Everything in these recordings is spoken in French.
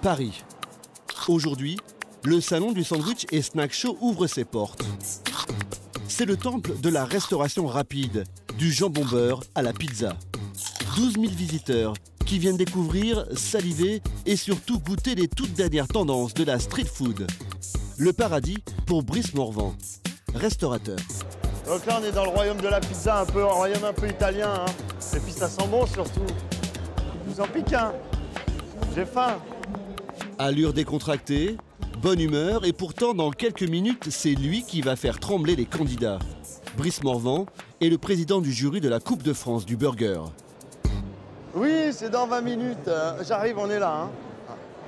Paris. Aujourd'hui, le salon du sandwich et snack show ouvre ses portes. C'est le temple de la restauration rapide, du jambon beurre à la pizza. 12 000 visiteurs qui viennent découvrir, saliver et surtout goûter les toutes dernières tendances de la street food. Le paradis pour Brice Morvan, restaurateur. Donc là on est dans le royaume de la pizza, un royaume un peu italien, hein. Et puis ça sent bon surtout. Je vous en pique un, j'ai faim. Allure décontractée, bonne humeur et pourtant dans quelques minutes c'est lui qui va faire trembler les candidats. Brice Morvan est le président du jury de la Coupe de France du burger. Oui, c'est dans 20 minutes, j'arrive, on est là.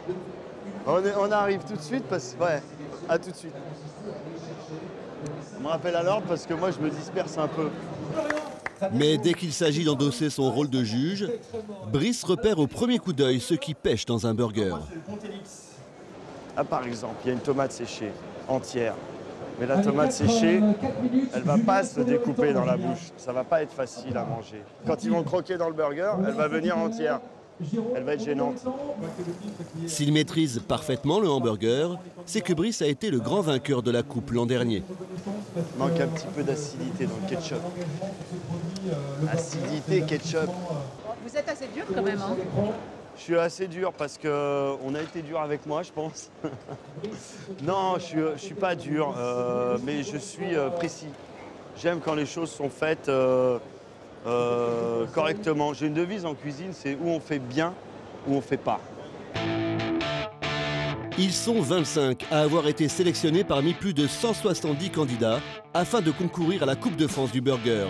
Hein. On arrive tout de suite, à tout de suite. On me rappelle à l'ordre parce que moi je me disperse un peu. Mais dès qu'il s'agit d'endosser son rôle de juge, Brice repère au premier coup d'œil ce qui pêche dans un burger. Ah, par exemple, il y a une tomate séchée, entière. Mais la tomate séchée, elle va pas se découper dans la bouche. Ça va pas être facile à manger. Quand ils vont croquer dans le burger, elle va venir entière. Elle va être gênante. S'il maîtrise parfaitement le hamburger, c'est que Brice a été le grand vainqueur de la coupe l'an dernier. Il manque un petit peu d'acidité dans le ketchup. Acidité, ketchup. Vous êtes assez dur quand même, hein? Je suis assez dur parce qu'on a été dur avec moi, je pense. Non, je suis pas dur, mais je suis précis. J'aime quand les choses sont faites correctement. J'ai une devise en cuisine, c'est où on fait bien, où on fait pas. Ils sont 25 à avoir été sélectionnés parmi plus de 170 candidats afin de concourir à la Coupe de France du burger.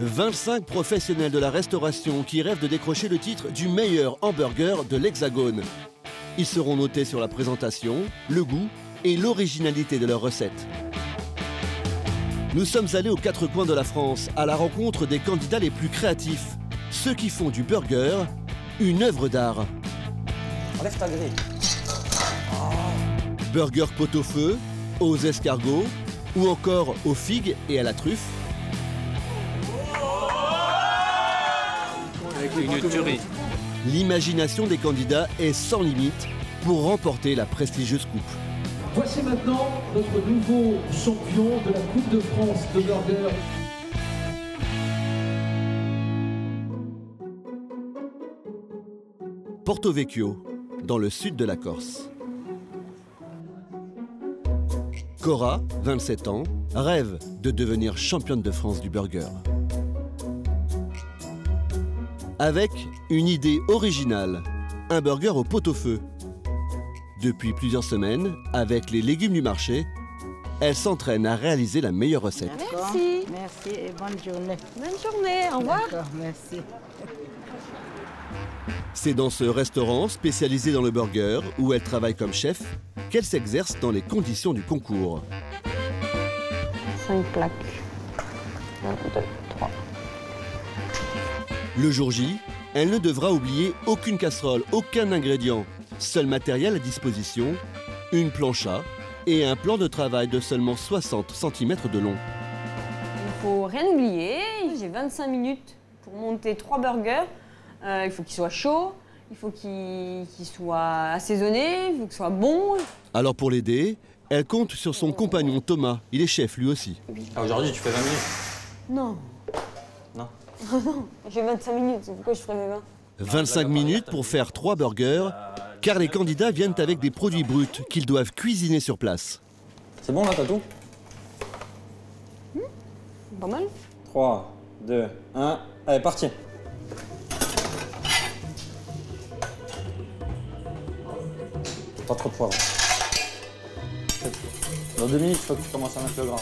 25 professionnels de la restauration qui rêvent de décrocher le titre du meilleur hamburger de l'Hexagone. Ils seront notés sur la présentation, le goût et l'originalité de leurs recettes. Nous sommes allés aux quatre coins de la France à la rencontre des candidats les plus créatifs, ceux qui font du burger une œuvre d'art. Enlève ta grille. Oh. Burger pot au feu, aux escargots ou encore aux figues et à la truffe. L'imagination des candidats est sans limite pour remporter la prestigieuse coupe. Voici maintenant notre nouveau champion de la Coupe de France de burger. Porto Vecchio, dans le sud de la Corse. Cora, 27 ans, rêve de devenir championne de France du burger. Avec une idée originale, un burger au pot-au-feu. Depuis plusieurs semaines, avec les légumes du marché, elle s'entraîne à réaliser la meilleure recette. Merci. Merci et bonne journée. Bonne journée, au revoir. Merci. C'est dans ce restaurant spécialisé dans le burger, où elle travaille comme chef, qu'elle s'exerce dans les conditions du concours. 5 plaques. 1, 2, 3. Le jour J, elle ne devra oublier aucune casserole, aucun ingrédient. Seul matériel à disposition, une plancha et un plan de travail de seulement 60 cm de long. Il faut rien oublier. J'ai 25 minutes pour monter 3 burgers. Il faut qu'ils soient chauds, il faut qu'ils soient assaisonnés, il faut qu'ils soient bons. Alors pour l'aider, elle compte sur son compagnon Thomas. Il est chef lui aussi. Ah, aujourd'hui, tu fais 20 minutes? Non. Non. Oh non, j'ai 25 minutes, pourquoi je ferais mes 20 ? 25 minutes pour faire 3 burgers, car les candidats viennent avec des produits bruts qu'ils doivent cuisiner sur place. C'est bon là, t'as tout ? Pas mal. 3, 2, 1, allez, parti ! Pas trop de poivre. Dans 2 minutes, il faut que tu commences à mettre le gras.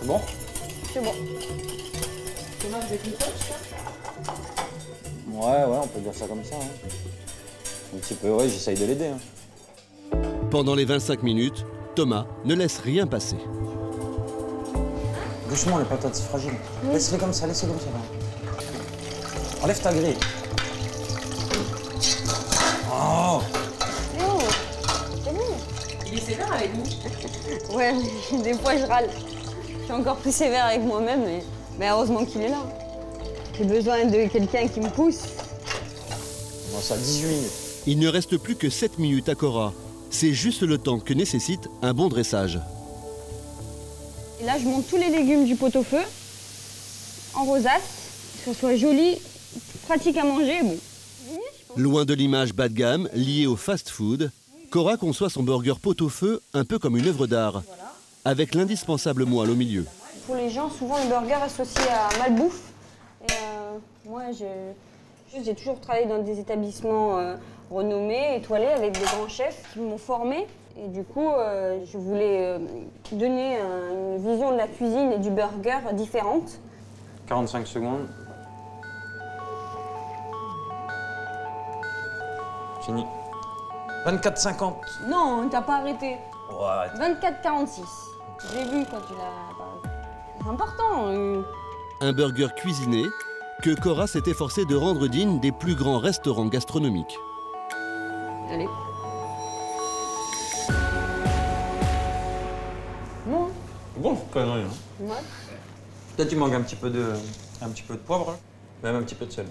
C'est bon ? C'est bon. Thomas, vous êtes une coach, ça ? Ouais, on peut dire ça comme ça. Hein. Un petit peu, ouais, j'essaye de l'aider. Hein. Pendant les 25 minutes, Thomas ne laisse rien passer. Doucement, les patates, c'est fragile. Oui. Laisse-les comme ça, laisse-les comme ça. Là. Enlève ta grille. Oh, oh, c'est bon. Il est sévère avec nous. Ouais, des fois, je râle. Je suis encore plus sévère avec moi-même, mais... Mais heureusement qu'il est là. J'ai besoin de quelqu'un qui me pousse. On commence à 18 minutes. Il ne reste plus que 7 minutes à Cora. C'est juste le temps que nécessite un bon dressage. Et là, je monte tous les légumes du pot-au-feu en rosace, que ce soit joli, pratique à manger. Bon. Loin de l'image bas de gamme liée au fast-food, Cora conçoit son burger pot-au-feu un peu comme une œuvre d'art, avec l'indispensable moelle au milieu. Pour les gens, souvent le burger associé à malbouffe. Et moi, j'ai toujours travaillé dans des établissements renommés, étoilés, avec des grands chefs qui m'ont formée. Et du coup, je voulais donner une vision de la cuisine et du burger différente. 45 secondes. Fini. 24,50. Non, t'as pas arrêté. Oh, arrête. 24,46. J'ai vu quand tu l'as... C'est important. Un burger cuisiné que Cora s'est efforcée de rendre digne des plus grands restaurants gastronomiques. Allez. Bon. Bon, c'est pas rien. Ouais. Peut-être tu manques un petit peu de poivre, même un petit peu de sel.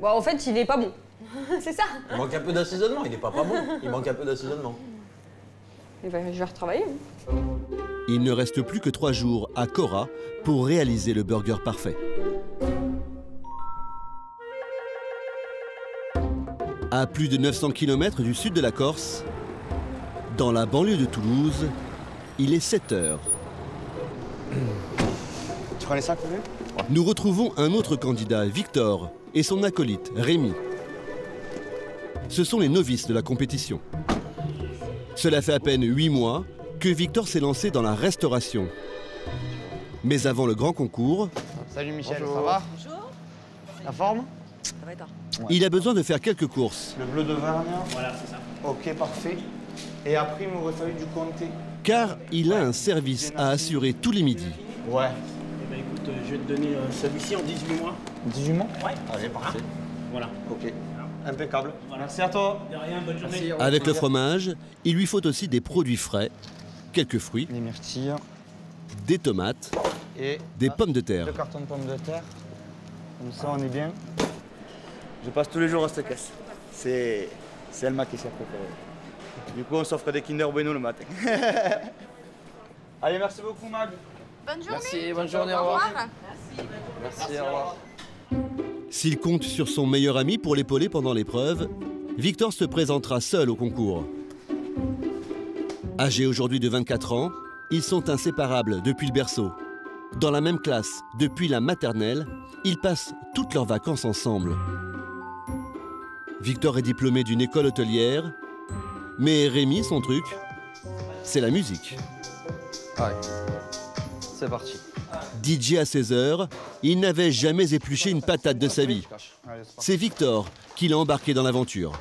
Bon, en fait, il est pas bon. C'est ça. Il manque un peu d'assaisonnement. Il est pas bon. Il manque un peu d'assaisonnement. Eh ben, je vais retravailler. Il ne reste plus que 3 jours à Cora pour réaliser le burger parfait. À plus de 900 km du sud de la Corse, dans la banlieue de Toulouse, il est 7 heures. Tu prends les 5 minutes ? Nous retrouvons un autre candidat, Victor, et son acolyte, Rémi. Ce sont les novices de la compétition. Cela fait à peine 8 mois que Victor s'est lancé dans la restauration. Mais avant le grand concours... Salut Michel, bonjour. Ça va? Bonjour. La forme? Ça va et toi? Il a besoin de faire quelques courses. Le bleu de Varnia? Voilà, c'est ça. Ok, parfait. Et après, il m'aurait fallu du comté. Car il a un service à assurer tous les midis. Ouais. Eh bien écoute, je vais te donner celui-ci en 18 mois. 18 mois? Ouais. Allez, parfait. Voilà. Ok. Impeccable. Voilà. Merci à toi. De rien, bonne journée. Merci. Avec le fromage, il lui faut aussi des produits frais, quelques fruits, des myrtilles, des tomates et des pommes de terre. 2 cartons de pommes de terre. Comme ça, on est bien. Je passe tous les jours à cette caisse. C'est Alma qui s'est préparée. Du coup, on s'offre des Kinder Bueno le matin. Allez, merci beaucoup, Mag. Bonne journée. Merci, bonne journée. Au revoir. Merci, merci, au revoir. S'il compte sur son meilleur ami pour l'épauler pendant l'épreuve, Victor se présentera seul au concours. Âgés aujourd'hui de 24 ans, ils sont inséparables depuis le berceau. Dans la même classe, depuis la maternelle, ils passent toutes leurs vacances ensemble. Victor est diplômé d'une école hôtelière, mais Rémi, son truc, c'est la musique. Allez, c'est parti. DJ à 16 h, il n'avait jamais épluché une patate de sa vie. C'est Victor qui l'a embarqué dans l'aventure.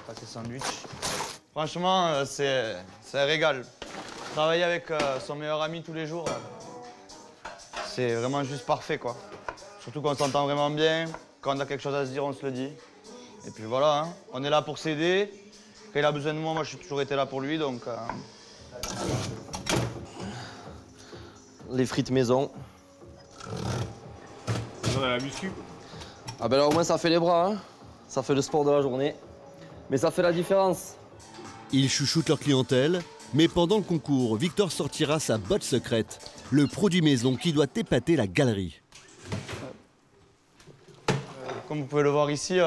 Franchement, c'est un régal. Travailler avec son meilleur ami tous les jours, c'est vraiment juste parfait, quoi. Surtout qu'on s'entend vraiment bien. Quand on a quelque chose à se dire, on se le dit. Et puis voilà, hein, on est là pour s'aider. Quand il a besoin de moi, moi, je suis toujours été là pour lui, donc... Les frites maison. On a la muscu. Ah ben là au moins ça fait les bras, hein. Ça fait le sport de la journée, mais ça fait la différence. Ils chouchoutent leur clientèle, mais pendant le concours, Victor sortira sa botte secrète, le produit maison qui doit épater la galerie. Comme vous pouvez le voir ici,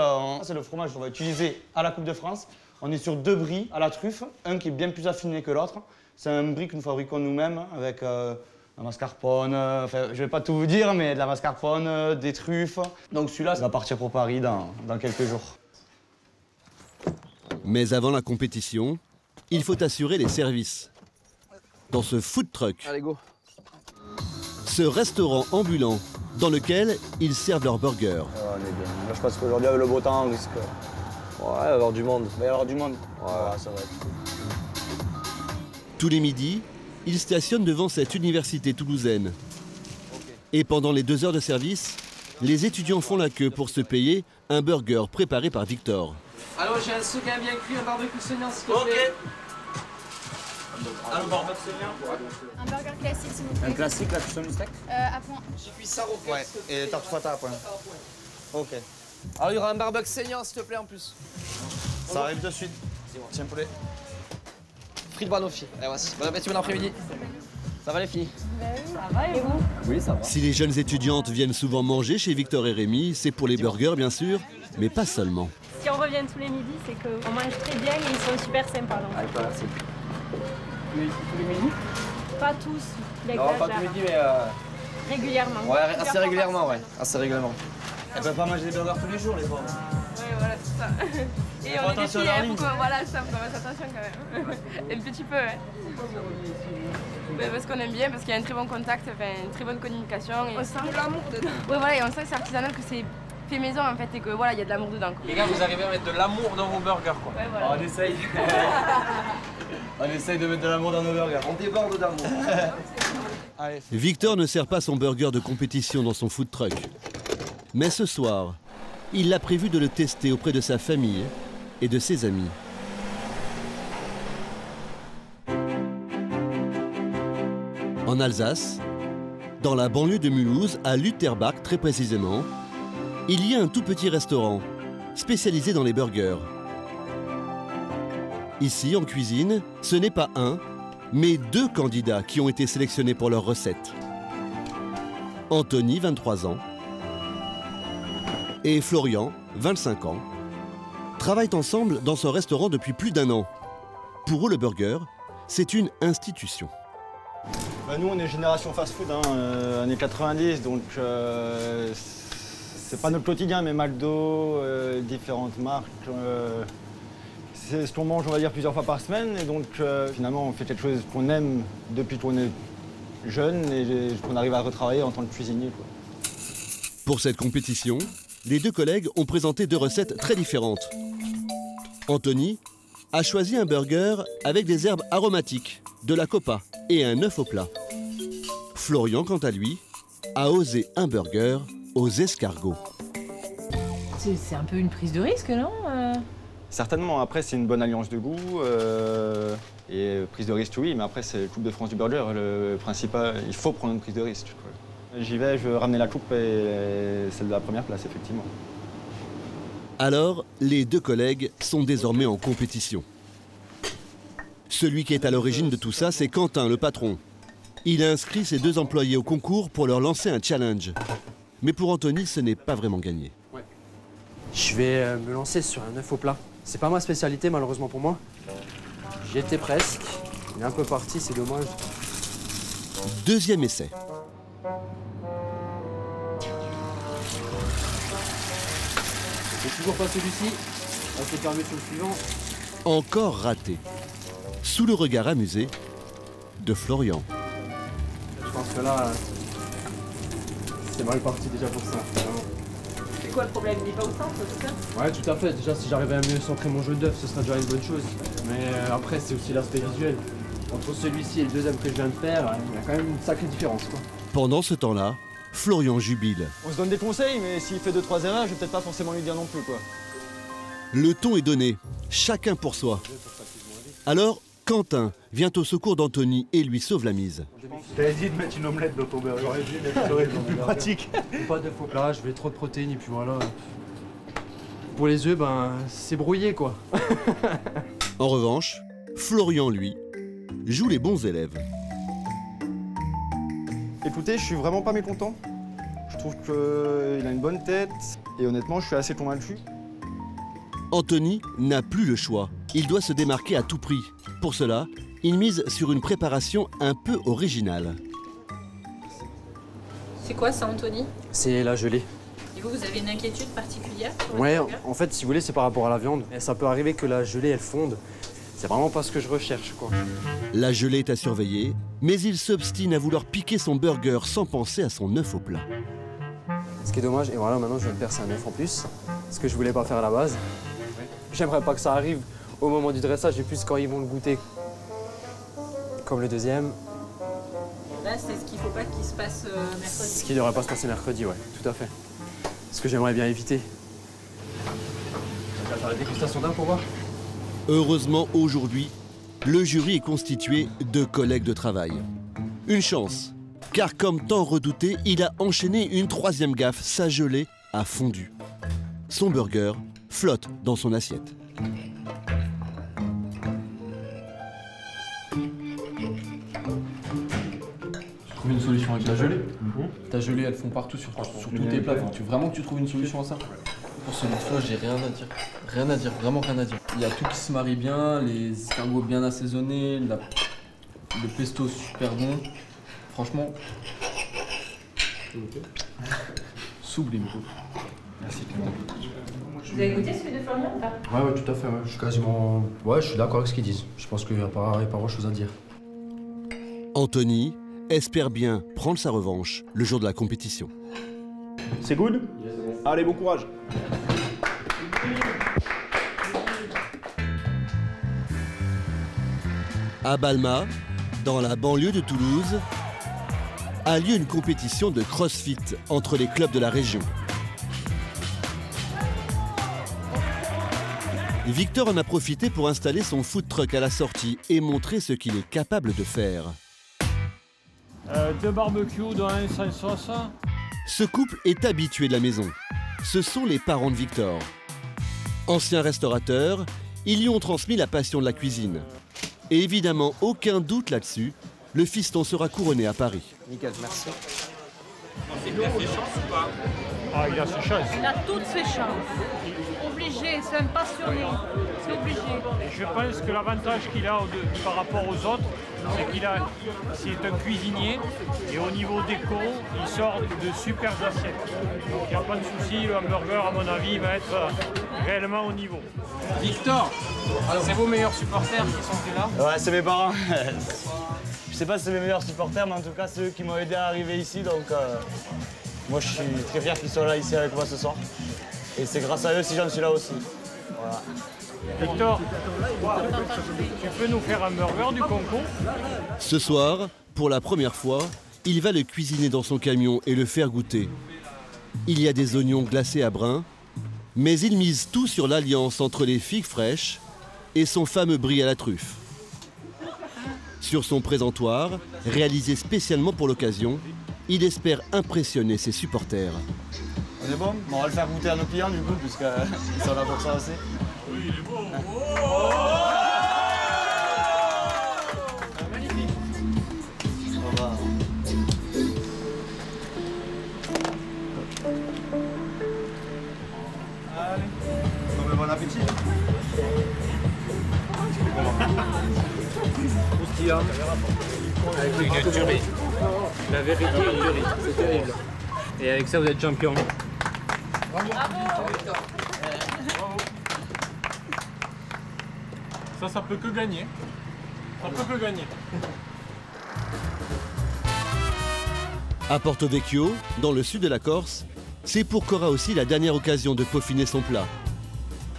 c'est le fromage qu'on va utiliser à la Coupe de France. On est sur 2 bris à la truffe, un qui est bien plus affiné que l'autre. C'est un bris que nous fabriquons nous-mêmes avec... La mascarpone, enfin, je vais pas tout vous dire, mais de la mascarpone, des truffes. Donc celui-là, ça va partir pour Paris dans quelques jours. Mais avant la compétition, il faut assurer les services. Dans ce food truck. Allez, go. Ce restaurant ambulant dans lequel ils servent leurs burgers. On est bien. Là, je pense qu'aujourd'hui, avec le beau temps, on risque... Ouais, il va y avoir du monde. Il va y avoir du monde. Ouais, ça va être... Tous les midis, ils stationnent devant cette université toulousaine. Et pendant les 2 heures de service, les étudiants font la queue pour se payer un burger préparé par Victor. Alors j'ai un souquin bien cuit, un barbecue saignant s'il te plaît. Un barbecue saignant. Un burger classique s'il vous plaît. Un classique, la cuisson du steak? À point. J'ai cuit ça au point. Et tarte froide à point. Ok. Alors il y aura un barbecue saignant s'il te plaît en plus. Ça arrive de suite. Tiens, poulet. Frites banoffee. Eh, voici. Bon appétit, bon après-midi. Ça va les filles? Ça va et vous? Oui, ça va. Si les jeunes étudiantes viennent souvent manger chez Victor et Rémi, c'est pour les burgers bien sûr, mais pas seulement. Si on revient tous les midis, c'est qu'on mange très bien et ils sont super sympas. Donc. Ah, voilà, c'est... Tous les midis? Pas tous. Non, pas tous les midis, mais... Régulièrement. Ouais, assez régulièrement, ouais. Assez régulièrement. Elles peuvent pas manger des burgers tous les jours, les pauvres. Ouais, voilà, c'est ça. Et on est des filles, hein, pourquoi... Voilà, ça me fait attention quand même. Un petit peu, ouais. Ben parce qu'on aime bien, parce qu'il y a un très bon contact, une très bonne communication. Et... On sent de l'amour dedans. Ouais, voilà, et on sent que c'est artisanal, que c'est fait maison en fait, et que voilà, il y a de l'amour dedans. Quoi. Les gars, vous arrivez à mettre de l'amour dans vos burgers, quoi. Ouais, voilà. Oh, on essaye. On essaye de mettre de l'amour dans nos burgers. On déborde d'amour. Victor ne sert pas son burger de compétition dans son food truck. Mais ce soir, il a prévu de le tester auprès de sa famille et de ses amis. En Alsace, dans la banlieue de Mulhouse, à Lutherbach très précisément, il y a un tout petit restaurant spécialisé dans les burgers. Ici, en cuisine, ce n'est pas un, mais deux candidats qui ont été sélectionnés pour leur recette. Anthony, 23 ans, et Florian, 25 ans, travaillent ensemble dans ce restaurant depuis plus d'un an. Pour eux, le burger, c'est une institution. Bah nous, on est génération fast-food, hein, années 90, donc c'est pas notre quotidien, mais McDo, différentes marques, c'est ce qu'on mange, on va dire, plusieurs fois par semaine. Et donc, finalement, on fait quelque chose qu'on aime depuis qu'on est jeune et qu'on arrive à retravailler en tant que cuisinier, quoi. Pour cette compétition, les deux collègues ont présenté deux recettes très différentes. Anthony a choisi un burger avec des herbes aromatiques, de la copa et un œuf au plat. Florian, quant à lui, a osé un burger aux escargots. C'est un peu une prise de risque, non? Certainement, après c'est une bonne alliance de goût et prise de risque, oui, mais après c'est Coupe de France du burger, le principal, il faut prendre une prise de risque. J'y vais, je veux ramener la coupe et celle de la première place, effectivement. Alors, les deux collègues sont désormais en compétition. Celui qui est à l'origine de tout ça, c'est Quentin, le patron. Il a inscrit ses deux employés au concours pour leur lancer un challenge. Mais pour Anthony, ce n'est pas vraiment gagné. Ouais. Je vais me lancer sur un œuf au plat. C'est pas ma spécialité, malheureusement pour moi. J'y étais presque. Il est un peu parti, c'est dommage. Deuxième essai. C'est toujours pas celui-ci. On s'est permis sur le suivant. Encore raté. Sous le regard amusé de Florian. Je pense que là, c'est mal parti déjà pour ça. C'est quoi le problème? Il va au centre, c'est ça? Ouais, tout à fait. Déjà, si j'arrivais à mieux centrer mon jeu d'œuf, ce serait déjà une bonne chose. Mais après, c'est aussi l'aspect visuel. Entre celui-ci et le deuxième que je viens de faire, il y a quand même une sacrée différence, quoi. Pendant ce temps-là, Florian jubile. On se donne des conseils, mais s'il fait 2-3 erreurs, je vais peut-être pas forcément lui dire non plus, quoi. Le ton est donné, chacun pour soi. Alors, Quentin vient au secours d'Anthony et lui sauve la mise. T'as hésité de mettre une omelette dans ton burger. J'aurais dû mettre une omelette, plus pratique. Pas de faux plats, je vais trop de protéines et puis voilà. Pour les œufs, ben c'est brouillé quoi. En revanche, Florian lui joue les bons élèves. Écoutez, je suis vraiment pas mécontent. Je trouve qu'il a une bonne tête et honnêtement, je suis assez convaincu. Anthony n'a plus le choix. Il doit se démarquer à tout prix. Pour cela, il mise sur une préparation un peu originale. C'est quoi ça, Anthony? C'est la gelée. Et vous, vous avez une inquiétude particulière? Ouais, en fait, si vous voulez, c'est par rapport à la viande. Et ça peut arriver que la gelée, elle fonde. C'est vraiment pas ce que je recherche, quoi. La gelée est à surveiller, mais il s'obstine à vouloir piquer son burger sans penser à son œuf au plat. Ce qui est dommage, et voilà, maintenant, je vais me percer un œuf en plus. Ce que je voulais pas faire à la base. J'aimerais pas que ça arrive au moment du dressage et plus quand ils vont le goûter. Comme le deuxième. Là, c'est ce qu'il ne faut pas qu'il se passe mercredi. Ce qui ne devrait pas se passer mercredi, ouais, tout à fait. Ce que j'aimerais bien éviter. On va faire la dégustation d'un pour voir. Heureusement, aujourd'hui, le jury est constitué de collègues de travail. Une chance, car comme tant redouté, il a enchaîné une troisième gaffe. Sa gelée a fondu. Son burger flotte dans son assiette. Une solution avec la gelée. Ta gelée, elles font partout sur tous tes plats. Tu vraiment que tu trouves une solution à ça. Pour ce morceau, j'ai rien à dire. Rien à dire, vraiment rien à dire. Il y a tout qui se marie bien, les escargots bien assaisonnés, le pesto super bon. Franchement, sublime. Merci Clément. Vous avez goûté celui de Florian ou pas? Ouais, tout à fait. Ouais. Je suis quasiment. Ouais, je suis d'accord avec ce qu'ils disent. Je pense qu'il n'y a pas grand chose à dire. Anthony espère bien prendre sa revanche le jour de la compétition. C'est good? Yes. Allez, bon courage. À Balma, dans la banlieue de Toulouse, a lieu une compétition de crossfit entre les clubs de la région. Victor en a profité pour installer son food truck à la sortie et montrer ce qu'il est capable de faire. Deux barbecues dans un sans sauce. Ce couple est habitué de la maison. Ce sont les parents de Victor. Anciens restaurateurs, ils lui ont transmis la passion de la cuisine. Et évidemment, aucun doute là-dessus, le fiston sera couronné à Paris. Nickel, merci. Il a ses chances ou pas? Ah, il a ses chances. Il a toutes ses chances. Obligé, c'est un passionné. C'est obligé. Et je pense que l'avantage qu'il a par rapport aux autres, c'est qu'il a, c'est un cuisinier et au niveau déco, il sort de super assiettes. Donc il n'y a pas de souci, le hamburger à mon avis va être réellement au niveau. Victor, c'est vos meilleurs supporters qui sont là? Ouais, c'est mes parents. Je sais pas si c'est mes meilleurs supporters, mais en tout cas, c'est eux qui m'ont aidé à arriver ici. Donc moi, je suis très fier qu'ils soient là ici avec moi ce soir. Et c'est grâce à eux si j'en suis là aussi. Voilà. Victor, tu peux nous faire un burger du concours? Ce soir, pour la première fois, il va le cuisiner dans son camion et le faire goûter. Il y a des oignons glacés à brun, mais il mise tout sur l'alliance entre les figues fraîches et son fameux brie à la truffe. Sur son présentoir, réalisé spécialement pour l'occasion, il espère impressionner ses supporters. On est bon? On va le faire goûter à nos clients du coup, puisque ils sont là pour ça aussi. Oui, il est beau. Magnifique. Au revoir. Allez. Bon appétit. Croustillant. Avec une tuerie. La vérité, une tuerie. C'est terrible. Et avec ça, vous êtes champion. Bravo. Bravo. Ça peut que gagner. Ça peut que gagner. À Porto Vecchio, dans le sud de la Corse, c'est pour Cora aussi la dernière occasion de peaufiner son plat.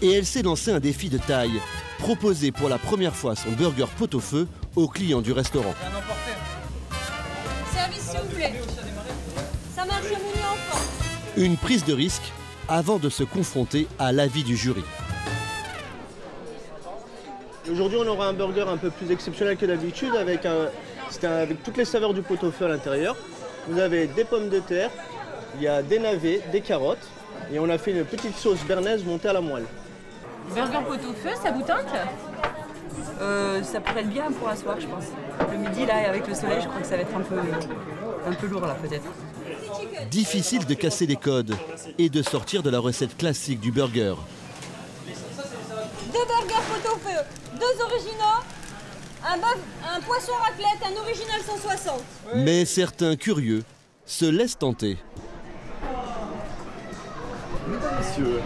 Et elle s'est lancée un défi de taille, proposer pour la première fois son burger pot-au-feu aux clients du restaurant. Service s'il vous plaît. Ça marche à mouiller enfant. Une prise de risque avant de se confronter à l'avis du jury. Aujourd'hui, on aura un burger un peu plus exceptionnel que d'habitude, avec toutes les saveurs du pot-au-feu à l'intérieur. Vous avez des pommes de terre, il y a des navets, des carottes, et on a fait une petite sauce bernaise montée à la moelle. Burger pot-au-feu, ça vous tente? Ça pourrait être bien pour un soir, je pense. Le midi, là, avec le soleil, je crois que ça va être un peu lourd, là, peut-être. Difficile de casser les codes et de sortir de la recette classique du burger. Deux burgers pot-au-feu, deux originaux, un poisson raclette, un original 160. Mais certains curieux se laissent tenter. Monsieur,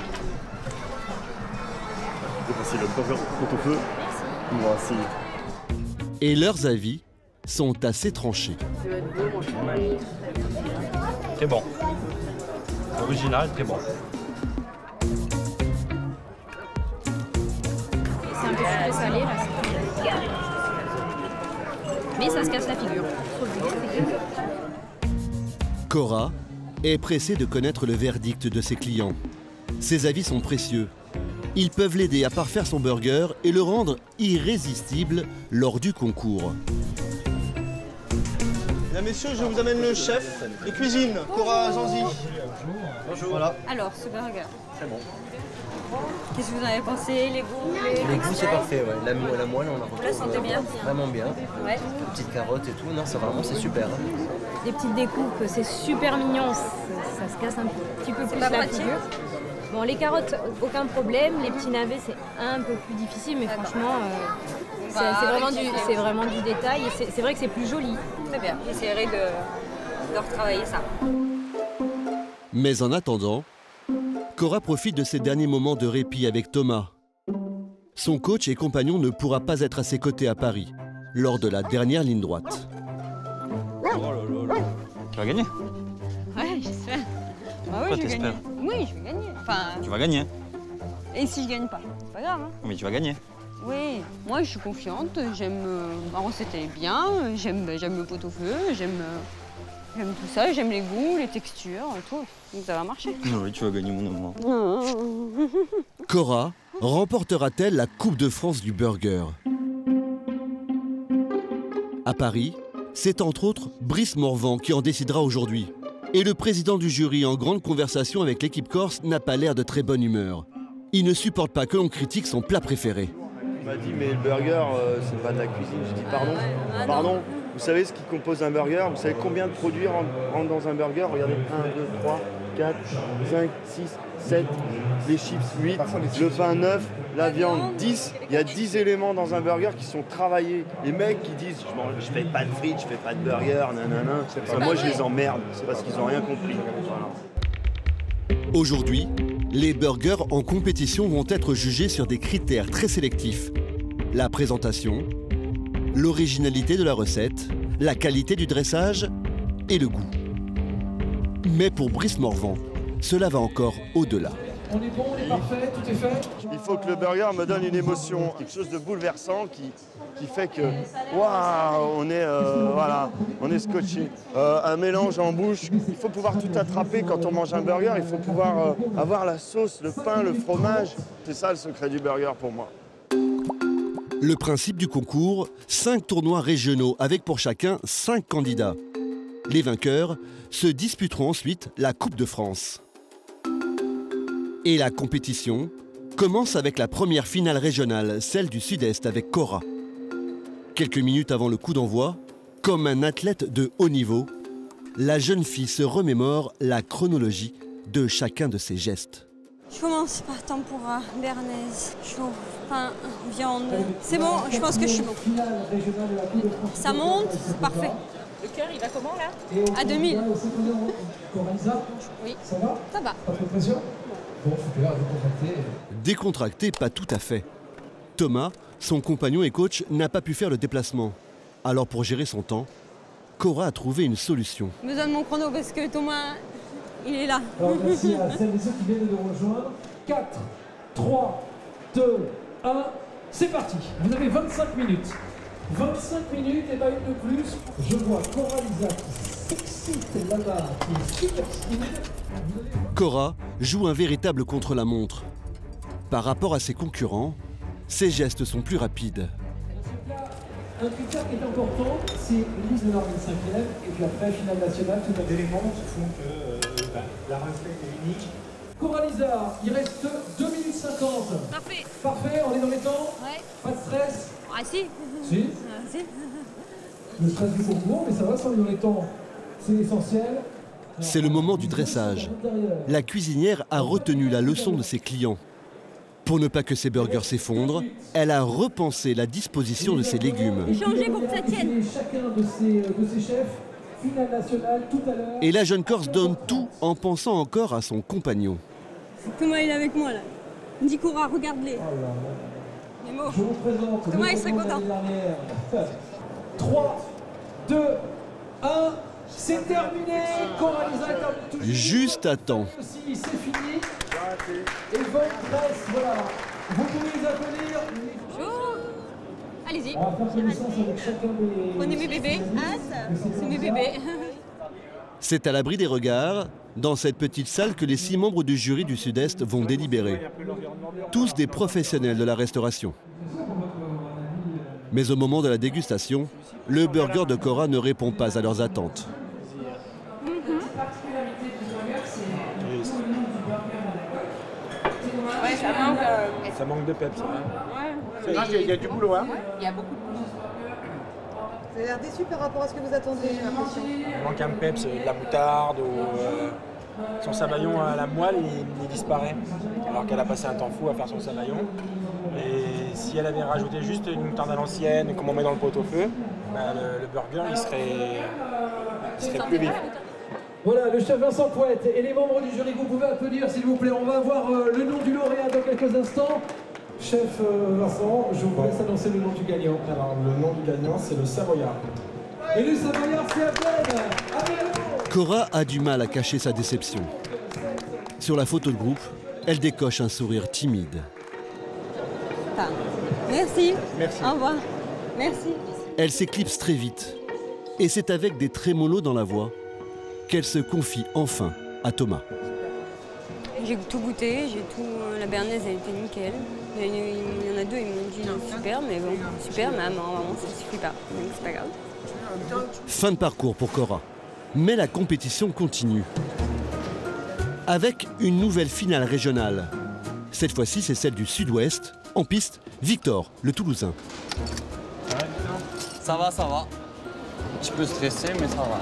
voici le burger pot-au-feu. Merci. Et leurs avis sont assez tranchés. Très bon. Original, très bon. Salé, mais ça se casse la figure. Cora est pressée de connaître le verdict de ses clients. Ses avis sont précieux. Ils peuvent l'aider à parfaire son burger et le rendre irrésistible lors du concours. Mesdames, messieurs, je vous amène le chef de cuisine, Cora Zanzi. Bonjour. Bonjour. Voilà. Alors, ce burger. Très bon. Qu'est-ce que vous en avez pensé? Les goûts? Les goûts, c'est parfait, ouais. La moelle, on la retrouve. Vous la sentez bien? Vraiment bien. Ouais. Petites carottes et tout, non, ça vraiment, c'est super. Des petites découpes, c'est super mignon. Ça se casse un petit peu plus la figure. Bon, les carottes, aucun problème. Les petits navets, c'est un peu plus difficile, mais franchement, c'est vraiment du détail. Et c'est vrai que c'est plus joli. Très bien, j'essaierai de retravailler ça. Mais en attendant, Cora profite de ses derniers moments de répit avec Thomas. Son coach et compagnon ne pourra pas être à ses côtés à Paris, lors de la dernière ligne droite. Oh là là, tu vas gagner? Ouais, j'espère. Bah oui, je vais gagner. Oui, je vais gagner. Enfin... Tu vas gagner. Et si je gagne pas? C'est pas grave, hein. Mais tu vas gagner. Oui, moi je suis confiante, j'aime... Ma recette est bien, j'aime le pot-au-feu, j'aime tout ça, j'aime les goûts, les textures, tout. Donc ça va marcher. Oui, tu vas gagner mon amour. Cora remportera-t-elle la Coupe de France du burger? À Paris, c'est entre autres Brice Morvan qui en décidera aujourd'hui. Et le président du jury, en grande conversation avec l'équipe corse, n'a pas l'air de très bonne humeur. Il ne supporte pas que l'on critique son plat préféré. Il m'a dit, mais le burger, c'est pas de la cuisine. Je dis, pardon, pardon. Vous savez ce qui compose un burger? Vous savez combien de produits rentrent dans un burger? Regardez, 1, 2, 3, 4, 5, 6, 7, les chips, 8, le pain, 9, la viande, 10. Il y a 10 éléments dans un burger qui sont travaillés. Les mecs qui disent, je fais pas de frites, je fais pas de burger, nanana. Enfin, moi, je les emmerde, c'est parce qu'ils n'ont rien compris. Voilà. Aujourd'hui, les burgers en compétition vont être jugés sur des critères très sélectifs. La présentation, l'originalité de la recette, la qualité du dressage et le goût. Mais pour Brice Morvan, cela va encore au-delà. On est bon, on est parfait, tout est fait. Il faut que le burger me donne une émotion, quelque chose de bouleversant qui fait que, waouh, on est scotché. Un mélange en bouche, il faut pouvoir tout attraper quand on mange un burger, il faut pouvoir avoir la sauce, le pain, le fromage. C'est ça le secret du burger pour moi. Le principe du concours, 5 tournois régionaux avec pour chacun 5 candidats. Les vainqueurs se disputeront ensuite la Coupe de France. Et la compétition commence avec la première finale régionale, celle du Sud-Est avec Cora. Quelques minutes avant le coup d'envoi, comme un athlète de haut niveau, la jeune fille se remémore la chronologie de chacun de ses gestes. Je commence par tempura, béarnaise, chou, pain, viande. C'est bon, je pense que je suis bon. Ça monte, c'est parfait. Le cœur, il va comment là? À 2000. Oui, ça va? Ça va. Pas trop de pression? Bon, faut l'air décontracté. Décontracté, pas tout à fait. Thomas, son compagnon et coach, n'a pas pu faire le déplacement. Alors pour gérer son temps, Cora a trouvé une solution. Je me donne mon chrono parce que Thomas... Il est là. Alors merci à celles et ceux qui viennent de nous rejoindre. 4, 3, 2, 1, c'est parti. Vous avez 25 minutes. 25 minutes et pas une de plus. Je vois Cora Lisa qui s'excite là-bas, qui est super timide. Cora joue un véritable contre-la-montre. Par rapport à ses concurrents, ses gestes sont plus rapides. Un critère qui est important, c'est le liste de l'ordre de 5e et puis après, finale nationale, tout un élément qui font que la recette est unique. Cora Lisa, il reste 2 minutes 50. Parfait. Parfait, on est dans les temps. Ouais. Pas de stress. Ah si. Si. Ah, si. Le stress du concours, mais ça va, si on est dans les temps, c'est l'essentiel. C'est le moment du dressage. La cuisinière a retenu la leçon de ses clients. Pour ne pas que ses burgers s'effondrent, elle a repensé la disposition de ses légumes. Et la jeune Corse donne tout en pensant encore à son compagnon. Thomas, il est avec moi là. Il me dit Cora, regarde-les. Thomas, il serait content. 3, 2, 1, c'est terminé. Cora Lisa est terminée. Juste à temps. C'est fini. Et bonne presse, voilà. Vous pouvez les applaudir. Bonjour. Allez-y. On va faire connaissance avec chacun des... Prenez mes bébés. Ah, c'est mes bébés. C'est à l'abri des regards, dans cette petite salle, que les 6 membres du jury du Sud-Est vont délibérer. Tous des professionnels de la restauration. Mais au moment de la dégustation, le burger de Cora ne répond pas à leurs attentes. Ça manque de peps. Il y a du boulot, hein. Il y a beaucoup de boulot. Vous avez l'air déçu par rapport à ce que vous attendiez. Il manque un peps, de la moutarde. Son samaillon à la moelle, il disparaît. Alors qu'elle a passé un temps fou à faire son samaillon. Et si elle avait rajouté juste une moutarde à l'ancienne, comme on met dans le pot-au-feu, bah le burger, il serait plus vif. Voilà, le chef Vincent Poète et les membres du jury, vous pouvez applaudir s'il vous plaît. On va avoir le nom du lauréat dans quelques instants. Chef Vincent, je vous laisse annoncer le nom du gagnant. Alors, le nom du gagnant, c'est le Savoyard. Et le Savoyard, c'est la peine. Cora a du mal à cacher sa déception. Sur la photo de groupe, elle décoche un sourire timide. Merci. Merci. Au revoir. Merci. Elle s'éclipse très vite. Et c'est avec des trémolos dans la voix qu'elle se confie enfin à Thomas. J'ai tout goûté, la béarnaise elle était nickel. Il y en a deux, ils m'ont dit non, super, mais bon, super, mais vraiment ça suffit pas, donc c'est pas grave. Fin de parcours pour Cora, mais la compétition continue. Avec une nouvelle finale régionale. Cette fois-ci, c'est celle du Sud-Ouest. En piste, Victor, le Toulousain. Ça va, ça va. Un petit peu stressé, mais ça va.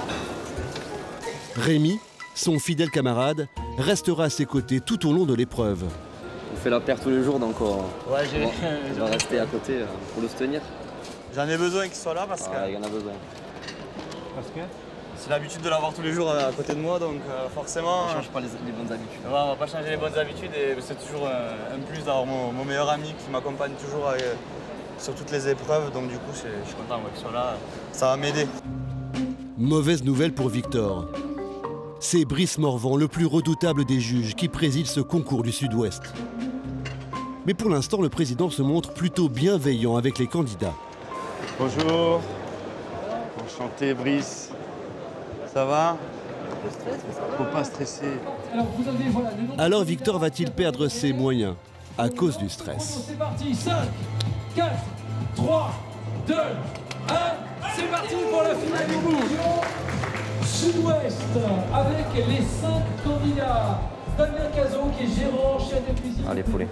Rémi, son fidèle camarade, restera à ses côtés tout au long de l'épreuve. On fait la paire tous les jours, donc je vais rester à côté pour le soutenir. J'en ai besoin qu'il soit là parce que... il y en a besoin. Parce que c'est l'habitude de l'avoir tous les jours à côté de moi, donc forcément... On ne change pas les bonnes habitudes. Ouais, on ne va pas changer les bonnes habitudes et c'est toujours un plus d'avoir mon meilleur ami qui m'accompagne toujours sur toutes les épreuves, donc du coup je suis content qu'il soit là, ça va m'aider. Mauvaise nouvelle pour Victor. C'est Brice Morvan, le plus redoutable des juges, qui préside ce concours du Sud-Ouest. Mais pour l'instant, le président se montre plutôt bienveillant avec les candidats. Bonjour, enchanté Brice. Ça va? Faut pas stresser. Alors Victor va-t-il perdre ses moyens à cause du stress? C'est parti, 5, 4, 3, 2, 1, c'est parti pour la finale du concours Sud-Ouest avec les 5 candidats. Damien Cazot qui est gérant, chef de cuisine. Allez, poulet.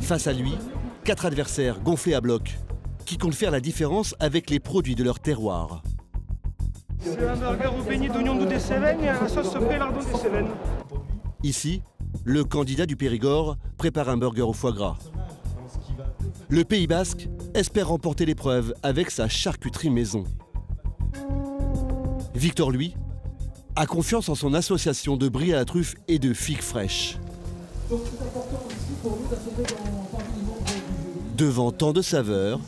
Face à lui, 4 adversaires gonflés à bloc qui comptent faire la différence avec les produits de leur terroir. C'est un burger au beignet d'oignon des Cévennes et à la sauce pélardon des Cévennes. Ici, le candidat du Périgord prépare un burger au foie gras. Le Pays basque espère remporter l'épreuve avec sa charcuterie maison. Victor, lui, a confiance en son association de brie à la truffe et de figues fraîches. Devant tant de saveurs,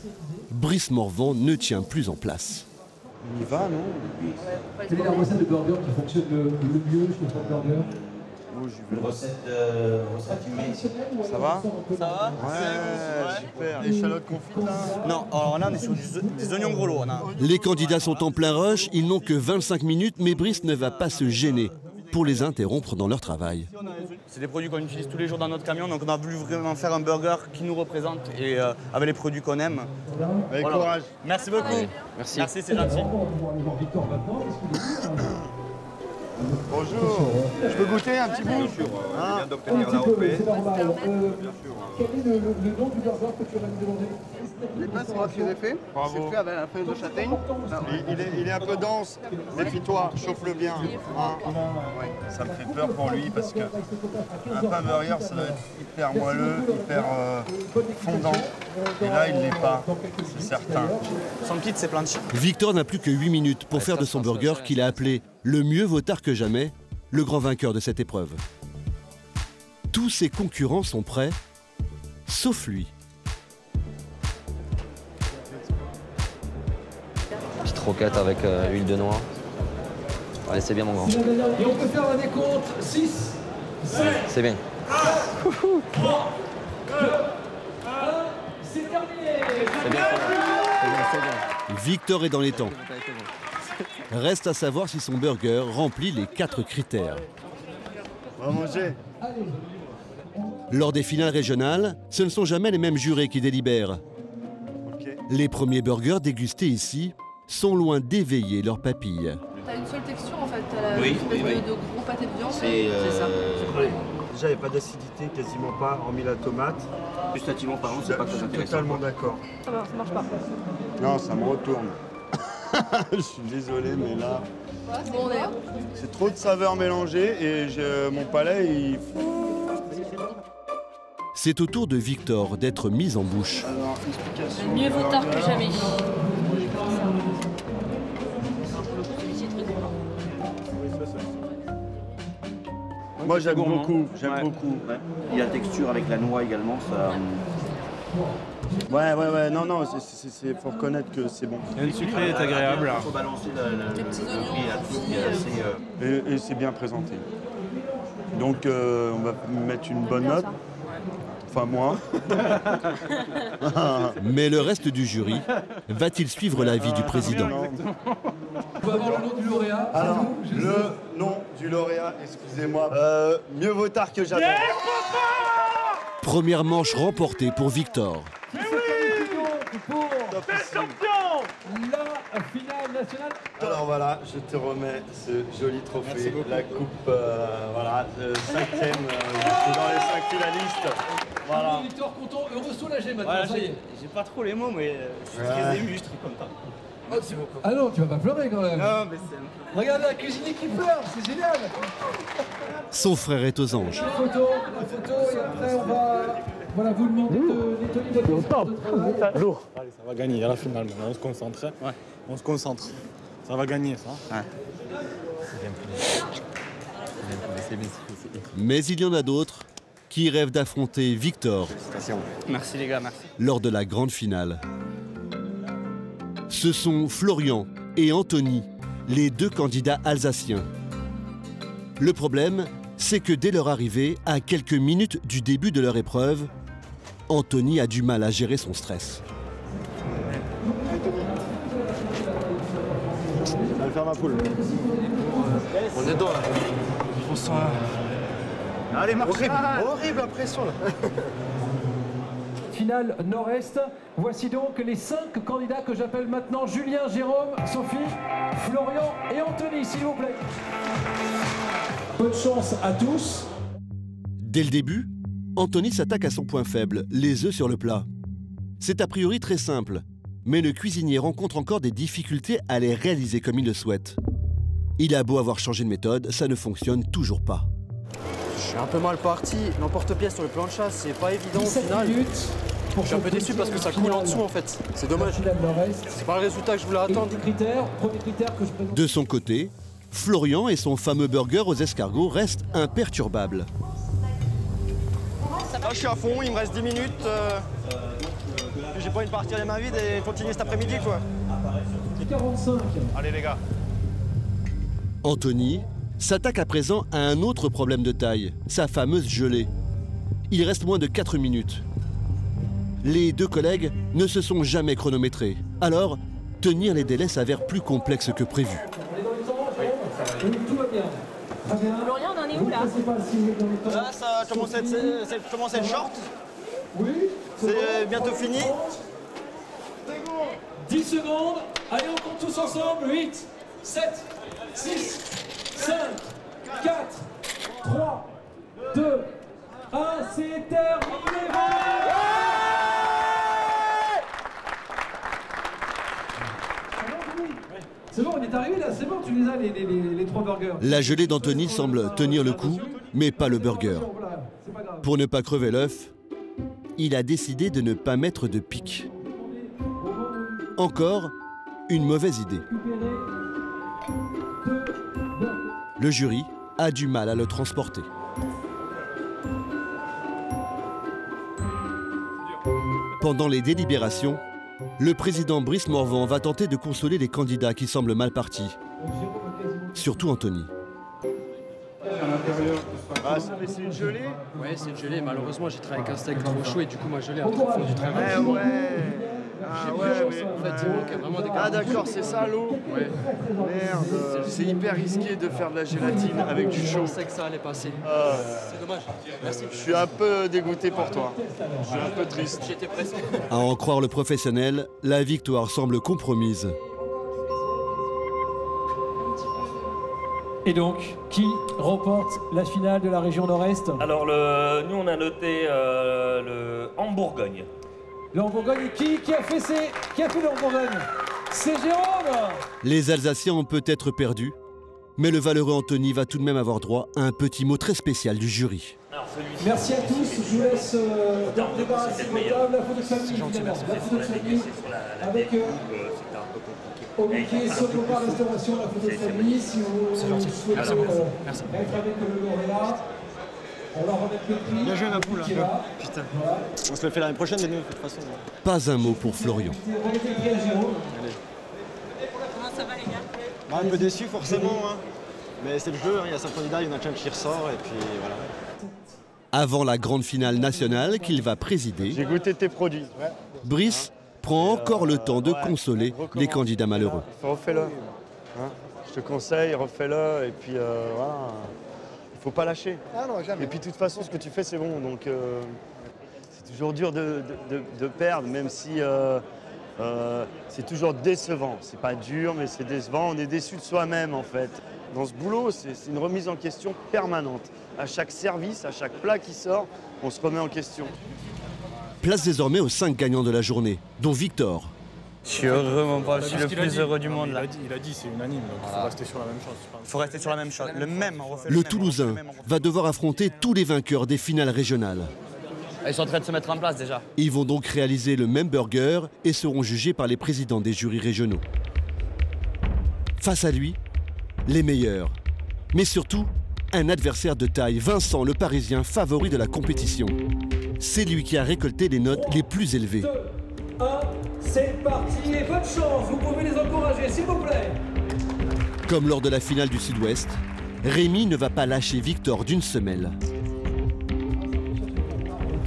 Brice Morvan ne tient plus en place. On y va, non? Quelle est la recette de burger qui fonctionne le mieux sur ton burger? Oh, recette humaine. Ça va? Ça va? Ouais, super. Échalotes confites, là. Non, alors là, on est sur des oignons grelots. Les candidats sont en plein rush, ils n'ont que 25 minutes, mais Brice ne va pas se gêner pour les interrompre dans leur travail. C'est des produits qu'on utilise tous les jours dans notre camion, donc on a voulu vraiment faire un burger qui nous représente et avec les produits qu'on aime. Avec courage. Merci beaucoup. Merci. Merci, c'est gentil. Bonjour. Je peux goûter un petit bout? Bien sûr. On vient d'obtenir l'AOP. C'est normal. Bien sûr. Quel est le nom du burger que tu vas nous demander? Les pâtes sont assez épais. C'est fait avec la feuille de châtaigne. Il est un peu dense. Méfie-toi, chauffe-le bien. Hein. Ouais. Ça me fait peur pour lui parce que un pain burger, ça doit être hyper moelleux, hyper fondant. Et là, il ne l'est pas, c'est certain. Son kit, c'est plein de chips. Victor n'a plus que 8 minutes pour faire de son burger qu'il a appelé le mieux vaut tard que jamais, le grand vainqueur de cette épreuve. Tous ses concurrents sont prêts, sauf lui. Petite roquette avec huile de noix. Allez, c'est bien mon grand. Et on peut faire un décompte, 6, 7, c'est bien. 3, 2, 1, c'est terminé. C'est bien, c'est bien. Victor est dans les temps. Reste à savoir si son burger remplit les 4 critères. On va manger. Lors des finales régionales, ce ne sont jamais les mêmes jurés qui délibèrent. Okay. Les premiers burgers dégustés ici sont loin d'éveiller leurs papilles. T'as une seule texture en fait, t'as la espèce de gros pâté de viande, c'est ça. Déjà il n'y a pas d'acidité, quasiment pas, hormis la tomate. gustativement parlant, c'est pas très intéressant. Totalement d'accord. Alors, ça marche pas. Non, ça me retourne. Je suis désolé, mais là... C'est trop de saveurs mélangées et mon palais, il... C'est au tour de Victor d'être mis en bouche. Alors, explication... Mieux vaut tard que jamais. Moi, j'aime beaucoup, j'aime beaucoup. Ouais. Il y a texture avec la noix également, ça... Ouais, non, non, il faut reconnaître que c'est bon. Le sucré est agréable. Il faut balancer le petit oignon. Et c'est bien présenté. Donc, on va mettre une bonne note. Enfin, moi. Mais le reste du jury va-t-il suivre l'avis du président? On va avoir le nom du lauréat. Alors, le nom du lauréat, excusez-moi. Mieux vaut tard que jamais. Première manche remportée pour Victor. Mais oui, c'est champion. La finale nationale. Alors voilà, je te remets ce joli trophée, la coupe, voilà, 5e, dans les 5 finalistes. Voilà. Victor, content, heureux, soulagé maintenant. Voilà, j'ai pas trop les mots, mais je suis très ému, je suis content. Merci beaucoup. Ah non, tu vas pas pleurer quand même. Non, mais c'est... Regardez la cuisinier qui pleure, c'est génial. Son frère est aux anges. Une photo, et après on va... Voilà, vous demandez de l'étonner de votre lourd. Allez, ça va gagner, à la finale, on se concentre. Ouais. On se concentre. Ça va gagner, ça. Ouais. Mais il y en a d'autres qui rêvent d'affronter Victor. Merci les gars, merci. Lors de la grande finale. Ce sont Florian et Anthony, les deux candidats alsaciens. Le problème, c'est que dès leur arrivée, à quelques minutes du début de leur épreuve, Anthony a du mal à gérer son stress. Ça va faire ma poule. On est dedans là. On sent... Allez, marche. Horrible, horrible la pression là. Finale Nord-Est. Voici donc les 5 candidats que j'appelle maintenant Julien, Jérôme, Sophie, Florian et Anthony, s'il vous plaît. Bonne chance à tous. Dès le début, Anthony s'attaque à son point faible, les œufs sur le plat. C'est a priori très simple, mais le cuisinier rencontre encore des difficultés à les réaliser comme il le souhaite. Il a beau avoir changé de méthode, ça ne fonctionne toujours pas. Je suis un peu mal parti. L'emporte-pièce sur le plan de chasse, c'est pas évident au final. Je suis un peu déçu parce que ça coule en dessous en fait. C'est dommage. C'est pas le résultat que je voulais attendre. De son côté, Florian et son fameux burger aux escargots restent imperturbables. Là, je suis à fond. Il me reste 10 minutes. J'ai pas envie de partir les mains vides et continuer cet après-midi quoi. 45. Allez les gars. Anthony s'attaque à présent à un autre problème de taille, sa fameuse gelée. Il reste moins de 4 minutes. Les deux collègues ne se sont jamais chronométrés. Alors, tenir les délais s'avère plus complexe que prévu. On est dans les temps, tout va bien. Florian, on en est où là? Là, ça commence à être short. C'est bientôt fini. 10 secondes. Allez, on compte tous ensemble. 8, 7, 6... 5, 4, 3, 2, 1, c'est terminé! C'est bon, on est arrivé là, c'est bon, tu les as les 3 burgers. La gelée d'Anthony semble tenir le coup, mais pas le burger. Pour ne pas crever l'œuf, il a décidé de ne pas mettre de pique. Encore une mauvaise idée. Le jury a du mal à le transporter. Pendant les délibérations, le président Brice Morvan va tenter de consoler les candidats qui semblent mal partis. Surtout Anthony. Ah, c'est une gelée? Ouais, c'est une gelée. Malheureusement, j'ai travaillé avec un steak trop chaud et du coup, ma gelée a trop fondu du travail. Ah d'accord, c'est ça l'eau. Ouais. Merde. C'est hyper risqué de faire de la gélatine avec du chaud. Je pensais que ça allait passer. C'est dommage. Merci. Je suis un peu dégoûté pour toi. Je suis un peu triste. J'étais presque. À en croire le professionnel, la victoire semble compromise. Et donc, qui remporte la finale de la région Nord-Est? Alors, nous, on a noté le en Bourgogne. Le en Bourgogne, qui a fait le en Bourgogne? C'est Jérôme. Les Alsaciens ont peut-être perdu, mais le valeureux Anthony va tout de même avoir droit à un petit mot très spécial du jury. Alors, merci à tous, je vous laisse débarrasser vos tables, la photo de famille, évidemment, la photo de famille, avec... Au bouquet, sauf au bar restauration, la photo de famille, si vous souhaitez être avec le lauréat, on leur remet le prix. Bien joué ma poule, là. Putain. Voilà. On se le fait l'année prochaine, les deux, de toute façon. Pas un mot pour Florian. Comment ça va les gars? Bah, un peu déçu forcément, hein. Mais c'est le jeu, hein. Il y a 5 candidats, il y en a qu'un qui ressort et puis voilà. Avant la grande finale nationale qu'il va présider, j'ai goûté tes produits. Ouais. Brice prend encore le temps de consoler les candidats malheureux. Refais-le, hein, je te conseille, refais-le et puis voilà, il ne faut pas lâcher. Ah non, jamais. Et puis de toute façon, ce que tu fais, c'est bon, donc c'est toujours dur de perdre, même si c'est toujours décevant. C'est pas dur, mais c'est décevant, on est déçu de soi-même en fait. Dans ce boulot, c'est une remise en question permanente. À chaque service, à chaque plat qui sort, on se remet en question. Place désormais aux 5 gagnants de la journée, dont Victor. Je suis heureux, mon pote, je suis le plus heureux du monde. Là. Il a dit, c'est unanime, donc il faut rester sur la même chose. Il faut rester sur la même chose. Le Toulousain va devoir affronter tous les vainqueurs des finales régionales. Ils sont en train de se mettre en place déjà. Ils vont donc réaliser le même burger et seront jugés par les présidents des jurys régionaux. Face à lui, les meilleurs. Mais surtout, un adversaire de taille, Vincent, le Parisien, favori de la compétition. C'est lui qui a récolté les notes les plus élevées. 2, 1, c'est parti et bonne chance, vous pouvez les encourager, s'il vous plaît. Comme lors de la finale du Sud-Ouest, Rémi ne va pas lâcher Victor d'une semelle.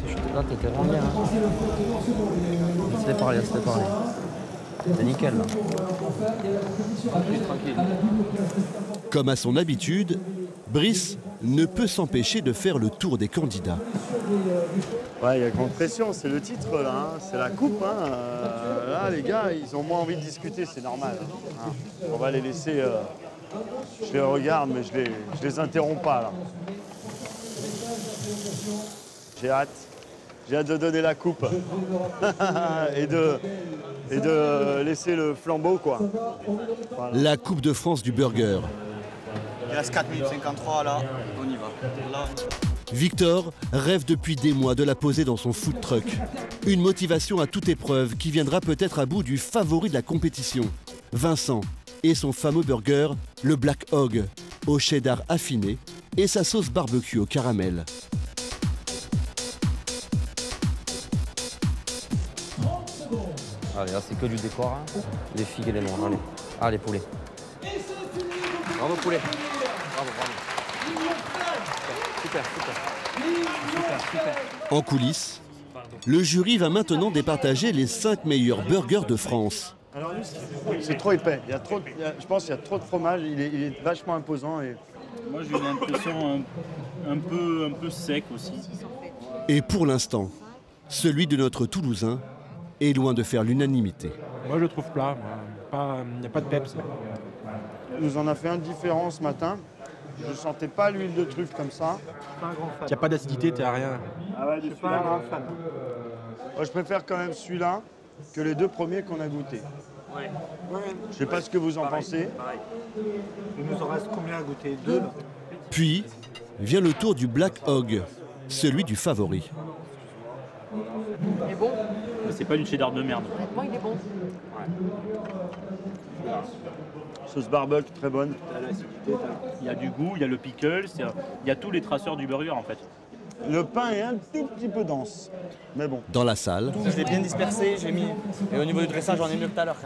T'étais vraiment bien. Laisse-les parler, laisse-les parler. C'est nickel, là. Comme à son habitude, Brice ne peut s'empêcher de faire le tour des candidats. Ouais, il y a grande pression, c'est le titre, là, hein, c'est la coupe. Hein, là, les gars, ils ont moins envie de discuter, c'est normal. Hein. On va les laisser... je les regarde, mais je les interromps pas, là. J'ai hâte de donner la coupe et de laisser le flambeau, quoi. Voilà. La Coupe de France du burger. Il reste 4 minutes 53, là, on y va. Là. Victor rêve depuis des mois de la poser dans son food truck. Une motivation à toute épreuve qui viendra peut-être à bout du favori de la compétition, Vincent, et son fameux burger, le Black Hog, au cheddar affiné et sa sauce barbecue au caramel. Allez, là, c'est que du décor, hein. Les figues et les noix. Allez, allez, poulet. Bravo, poulet. Bravo, bravo. Super, super. Super, super. En coulisses, le jury va maintenant départager les 5 meilleurs burgers de France. C'est trop épais. Il y a trop, je pense qu'il y a trop de fromage. Il est vachement imposant. Et... Moi, j'ai une impression un peu sec aussi. Et pour l'instant, celui de notre Toulousain est loin de faire l'unanimité. Moi, je le trouve plat. Il n'y a pas de peps. Nous en a fait un différent ce matin. Je ne sentais pas l'huile de truffe comme ça. Il n'y a pas d'acidité, tu n'as rien. Ah ouais, je suis pas un grand fan. Moi, je préfère quand même celui-là que les 2 premiers qu'on a goûtés. Ouais. Je ne sais pas ce que vous en pensez. Pareil. Il nous en reste combien à goûter? 2. Puis vient le tour du Black Hog, celui du favori. Il est bon. C'est pas une cheddar de merde. Honnêtement, il est bon. Ouais. Sauce barbecue, très bonne. Il y a du goût, il y a le pickle, il y a tous les traceurs du burger en fait. Le pain est un tout petit peu dense, mais bon. Dans la salle... Je l'ai bien dispersé, j'ai mis... Et au niveau du dressage, j'en ai mieux que tout à l'heure.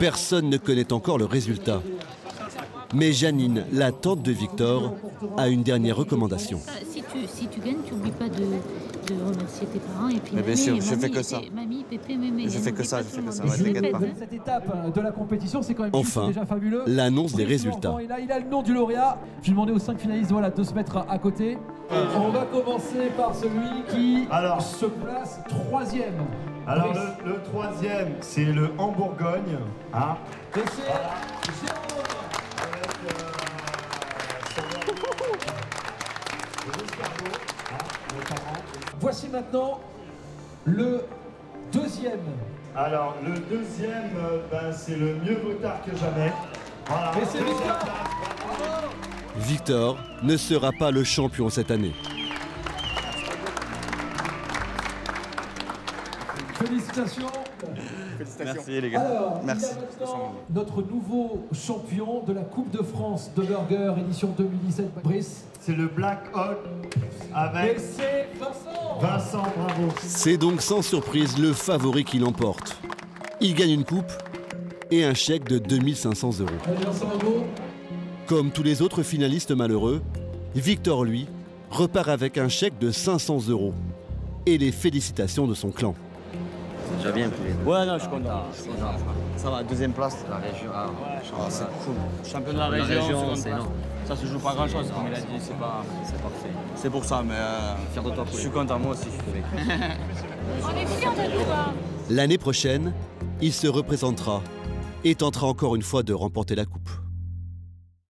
Personne ne connaît encore le résultat. Mais Janine, la tante de Victor, a une dernière recommandation. Si tu gagnes, tu n'oublies pas de remercier tes parents et puis mais bien sûr, et je fais que ça. Mamie, pépé, mémé, je fais que ça. Ouais, t'inquiète pas. Cette étape de la compétition, c'est quand même enfin, déjà fabuleux. L'annonce des résultats. Et là, il a le nom du lauréat. Je vais demander aux 5 finalistes voilà, de se mettre à côté. On va commencer par celui qui se place 3e. Alors le 3e, c'est le en Bourgogne. Hein. Et c'est Jérôme. les escargots, hein, notamment. Voici maintenant le deuxième. Alors, le deuxième, ben, c'est le mieux vaut tard que jamais. Voilà. Et c'est Victor. Victor ne sera pas le champion cette année. Félicitations. Félicitations. Merci les gars. Alors, merci. Il y a maintenant notre nouveau champion de la Coupe de France de burger édition 2017, Brice. C'est le Black Hog avec... Et c'est Vincent. Vincent, bravo. C'est donc sans surprise le favori qui l'emporte. Il gagne une coupe et un chèque de 2 500 €. Allez, Vincent, bravo. Comme tous les autres finalistes malheureux, Victor, lui, repart avec un chèque de 500 € et les félicitations de son clan. C'est déjà bien. Ouais, non, je suis content. Ça va, deuxième place de la région. Ah, ouais, c'est cool. Champion de la région, c'est énorme. Ça se joue pas grand chose, comme il a dit, c'est pas... C'est parfait. C'est pour ça, mais fier de toi, je suis content, moi aussi. On est fiers de toi. L'année prochaine, il se représentera et tentera encore une fois de remporter la coupe.